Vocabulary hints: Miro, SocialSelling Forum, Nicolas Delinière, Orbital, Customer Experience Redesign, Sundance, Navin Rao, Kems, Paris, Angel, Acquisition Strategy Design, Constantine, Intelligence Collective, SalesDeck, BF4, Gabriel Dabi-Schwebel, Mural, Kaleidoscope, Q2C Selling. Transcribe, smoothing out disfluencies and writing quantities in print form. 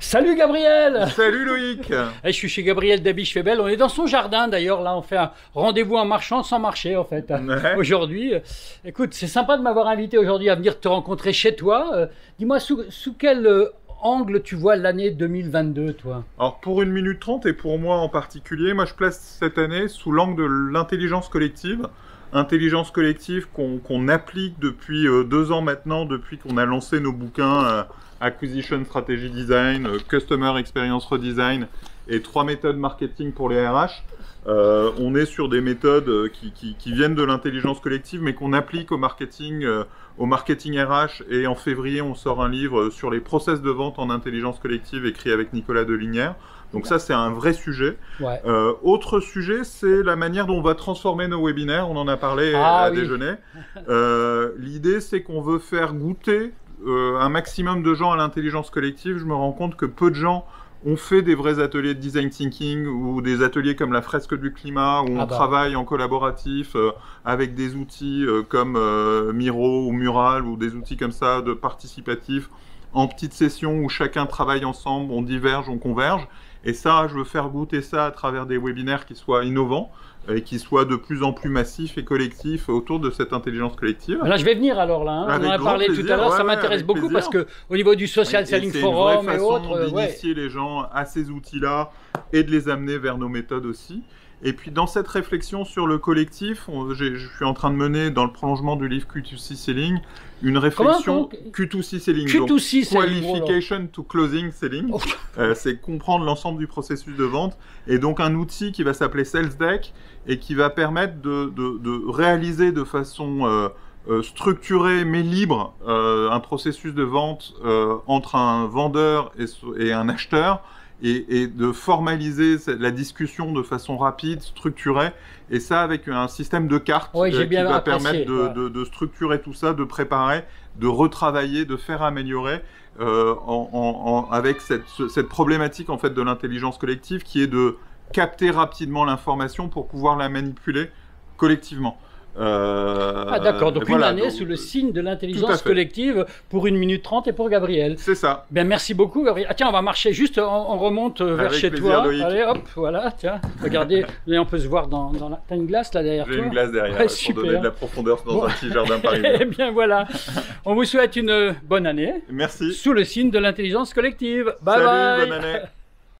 Salut Gabriel. Salut Loïc. Je suis chez Gabriel Dabi-Schwebel. On est dans son jardin d'ailleurs. Là, on fait un rendez-vous en marchant sans marcher en fait. Ouais. Aujourd'hui, écoute, c'est sympa de m'avoir invité aujourd'hui à venir te rencontrer chez toi. Dis-moi sous quel angle tu vois l'année 2022, toi? Alors pour 1 min 30 et pour moi en particulier, moi je place cette année sous l'angle de l'intelligence collective. Intelligence collective qu'on applique depuis 2 ans maintenant, depuis qu'on a lancé nos bouquins Acquisition Strategy Design, Customer Experience Redesign et 3 méthodes marketing pour les RH. On est sur des méthodes qui viennent de l'intelligence collective mais qu'on applique au marketing RH, et en février on sort un livre sur les process de vente en intelligence collective écrit avec Nicolas Delinière. Donc ça, c'est un vrai sujet. Ouais. Autre sujet, c'est la manière dont on va transformer nos webinaires. On en a parlé à déjeuner. L'idée, c'est qu'on veut faire goûter un maximum de gens à l'intelligence collective. Je me rends compte que peu de gens ont fait des vrais ateliers de design thinking ou des ateliers comme la fresque du climat, où on travaille en collaboratif avec des outils comme Miro ou Mural, ou des outils comme ça de participatif, en petites sessions où chacun travaille ensemble, on diverge, on converge. Et ça, je veux faire goûter ça à travers des webinaires qui soient innovants et qui soient de plus en plus massifs et collectifs autour de cette intelligence collective. Là, je vais venir alors là. On en a parlé tout à l'heure. Ça m'intéresse beaucoup parce que au niveau du SocialSelling Forum et autres, d'initier les gens à ces outils-là et de les amener vers nos méthodes aussi. Et puis dans cette réflexion sur le collectif, je suis en train de mener, dans le prolongement du livre Q2C Selling, une réflexion Q2C Selling, donc Qualification to Closing Selling, c'est comprendre l'ensemble du processus de vente, et donc un outil qui va s'appeler SalesDeck et qui va permettre de réaliser de façon structuré mais libre un processus de vente entre un vendeur et un acheteur, et de formaliser la discussion de façon rapide, structurée, et ça avec un système de cartes qui va permettre de structurer tout ça, de préparer, de retravailler, de faire améliorer avec cette problématique en fait de l'intelligence collective qui est de capter rapidement l'information pour pouvoir la manipuler collectivement. D'accord, donc voilà, une année sous le signe de l'intelligence collective pour 1 min 30 et pour Gabriel. C'est ça. Ben, merci beaucoup Gabriel. Ah, tiens, on va marcher juste, on remonte vers chez toi. Loïc. Allez hop, voilà, tiens, regardez, là, on peut se voir dans la... T'as une glace là derrière toi? J'ai une glace derrière, super. Pour donner de la profondeur dans un petit jardin parisien. Eh bien voilà, on vous souhaite une bonne année. Merci. Sous le signe de l'intelligence collective. Bye. Salut, bye. Bonne année.